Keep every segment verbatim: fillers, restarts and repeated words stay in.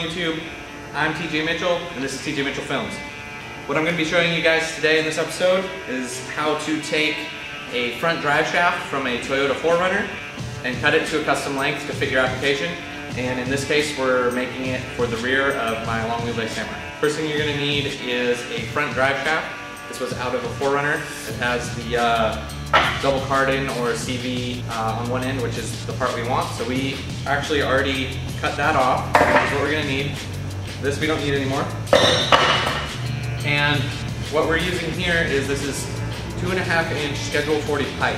YouTube. I'm T J Mitchell, and this is T J Mitchell Films. What I'm going to be showing you guys today in this episode is how to take a front drive shaft from a Toyota four runner and cut it to a custom length to fit your application. And in this case, we're making it for the rear of my long wheelbase Samurai. First thing you're going to need is a front drive shaft. This was out of a four runner. It has the uh, double cardan or C V uh, on one end, which is the part we want. So we actually already cut that off, which is what we're gonna need. This we don't need anymore. And what we're using here is this is two and a half inch schedule forty pipe.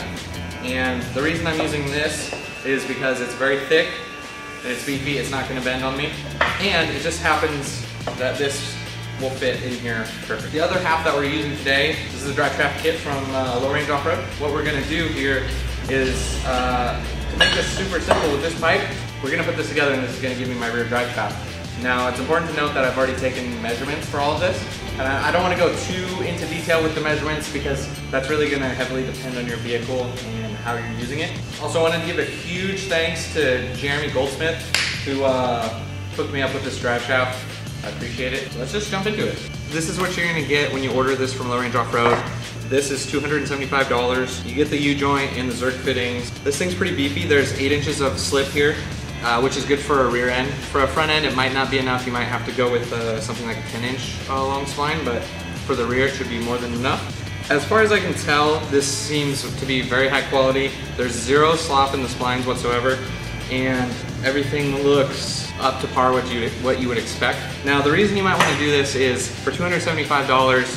And the reason I'm using this is because it's very thick, and it's beefy, it's not gonna bend on me. And it just happens that this will fit in here perfect. The other half that we're using today, this is a drive shaft kit from uh, Low Range Off-Road. What we're gonna do here is, uh, to make this super simple with this pipe, we're gonna put this together and this is gonna give me my rear drive shaft. Now, it's important to note that I've already taken measurements for all of this, and I, I don't wanna go too into detail with the measurements because that's really gonna heavily depend on your vehicle and how you're using it. Also, I wanna give a huge thanks to Jeremy Goldsmith, who uh, hooked me up with this drive shaft. I appreciate it. Let's just jump into it. This is what you're gonna get when you order this from Low Range Off-Road. This is two hundred seventy-five dollars. You get the U-joint and the Zerk fittings. This thing's pretty beefy. There's eight inches of slip here, uh, which is good for a rear end. For a front end, it might not be enough. You might have to go with uh, something like a ten inch uh, long spline, but for the rear, it should be more than enough. As far as I can tell, this seems to be very high quality. There's zero slop in the splines whatsoever, and everything looks up to par what you what you would expect. Now, the reason you might want to do this is for two hundred seventy-five dollars,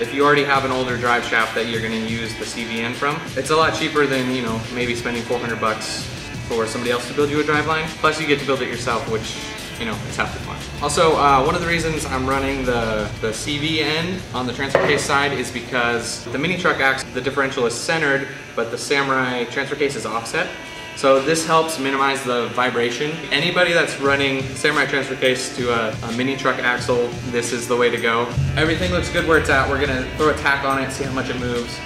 if you already have an older drive shaft that you're going to use the C V N from, it's a lot cheaper than, you know, maybe spending four hundred bucks for somebody else to build you a driveline. Plus, you get to build it yourself, which, you know, it's half the fun. Also, uh, one of the reasons I'm running the, the C V end on the transfer case side is because the mini truck axle, the differential is centered, but the Samurai transfer case is offset. So this helps minimize the vibration. Anybody that's running Samurai transfer case to a, a mini truck axle, this is the way to go. Everything looks good where it's at. We're gonna throw a tack on it, see how much it moves,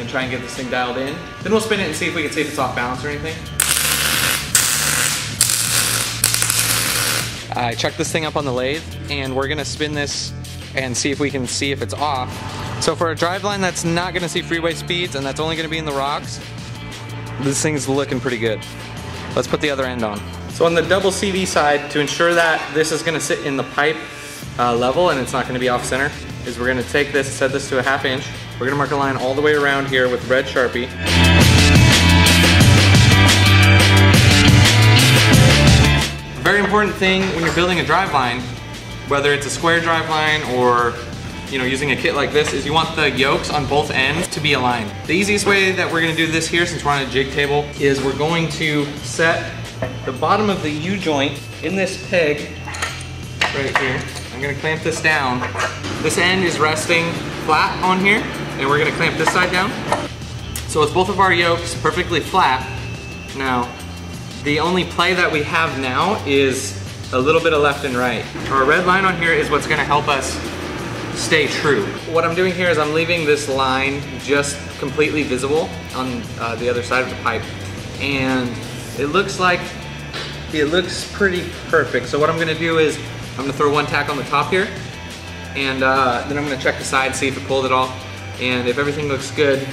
and try and get this thing dialed in. Then we'll spin it and see if we can see if it's off balance or anything. I checked this thing up on the lathe, and we're gonna spin this and see if we can see if it's off. So for a driveline that's not gonna see freeway speeds and that's only gonna be in the rocks, this thing's looking pretty good. Let's put the other end on. So on the double C V side, to ensure that this is gonna sit in the pipe uh, level and it's not gonna be off center, is we're gonna take this, set this to a half inch. We're gonna mark a line all the way around here with red Sharpie. A very important thing when you're building a driveline, whether it's a square driveline or, you know, using a kit like this, is you want the yokes on both ends to be aligned. The easiest way that we're gonna do this here, since we're on a jig table, is we're going to set the bottom of the U-joint in this peg right here. I'm gonna clamp this down. This end is resting flat on here, and we're gonna clamp this side down. So it's both of our yokes perfectly flat. Now, the only play that we have now is a little bit of left and right. Our red line on here is what's gonna help us stay true. What I'm doing here is I'm leaving this line just completely visible on uh, the other side of the pipe, and it looks like it looks pretty perfect. So what I'm gonna do is I'm gonna throw one tack on the top here, and uh, then I'm gonna check the side, see if it pulled at all, and if everything looks good,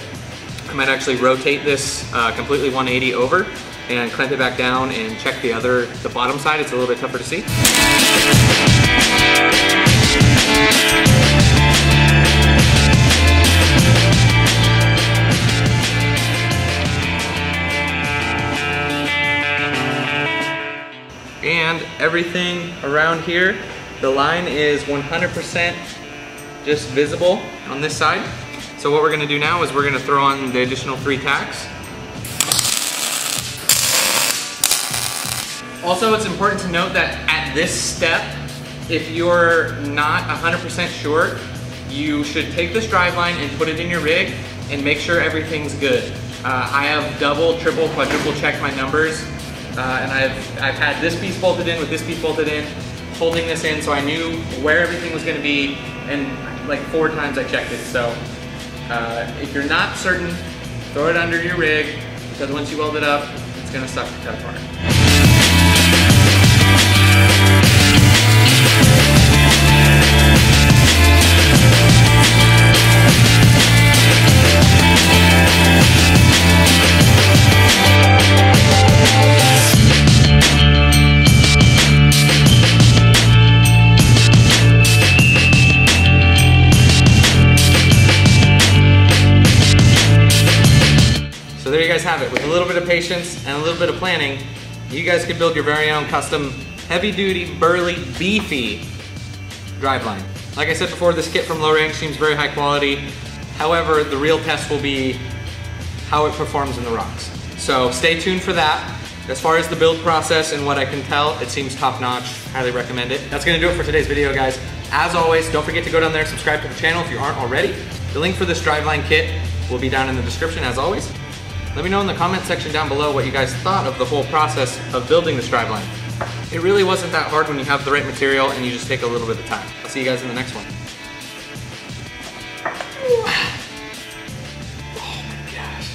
I might actually rotate this uh, completely one eighty over and clamp it back down and check the other, the bottom side. It's a little bit tougher to see. And everything around here, the line is one hundred percent just visible on this side. So what we're gonna do now is we're gonna throw on the additional three tacks. Also, it's important to note that at this step, if you're not one hundred percent sure, you should take this driveline and put it in your rig and make sure everything's good. Uh, I have double, triple, quadruple checked my numbers. Uh, and I've, I've had this piece bolted in with this piece bolted in, holding this in, so I knew where everything was gonna be, and like four times I checked it. So uh, if you're not certain, throw it under your rig, because once you weld it up, it's gonna suck to cut apart. patience and a little bit of planning, you guys could build your very own custom heavy-duty, burly, beefy driveline. Like I said before, this kit from Low Range seems very high quality. However, the real test will be how it performs in the rocks. So stay tuned for that. As far as the build process and what I can tell, it seems top-notch. Highly recommend it. That's gonna do it for today's video, guys. As always, don't forget to go down there and subscribe to the channel if you aren't already. The link for this driveline kit will be down in the description, as always. Let me know in the comment section down below what you guys thought of the whole process of building this driveline. It really wasn't that hard when you have the right material and you just take a little bit of time. I'll see you guys in the next one. Oh my gosh.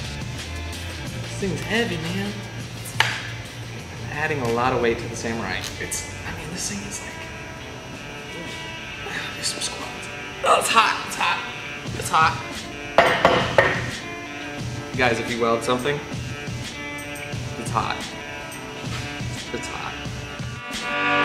This thing's heavy, man. I'm adding a lot of weight to the Samurai. It's, I mean, this thing is like, oh, there's some squats. Oh, it's hot, it's hot, it's hot. You guys, if you weld something, it's hot. It's hot.